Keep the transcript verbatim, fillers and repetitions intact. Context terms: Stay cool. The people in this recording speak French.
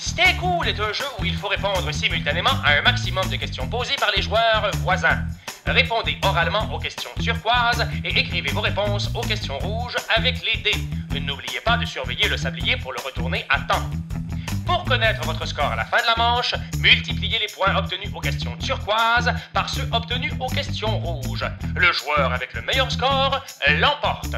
Stay cool est un jeu où il faut répondre simultanément à un maximum de questions posées par les joueurs voisins. Répondez oralement aux questions turquoises et écrivez vos réponses aux questions rouges avec les dés. N'oubliez pas de surveiller le sablier pour le retourner à temps. Pour connaître votre score à la fin de la manche, multipliez les points obtenus aux questions turquoises par ceux obtenus aux questions rouges. Le joueur avec le meilleur score l'emporte.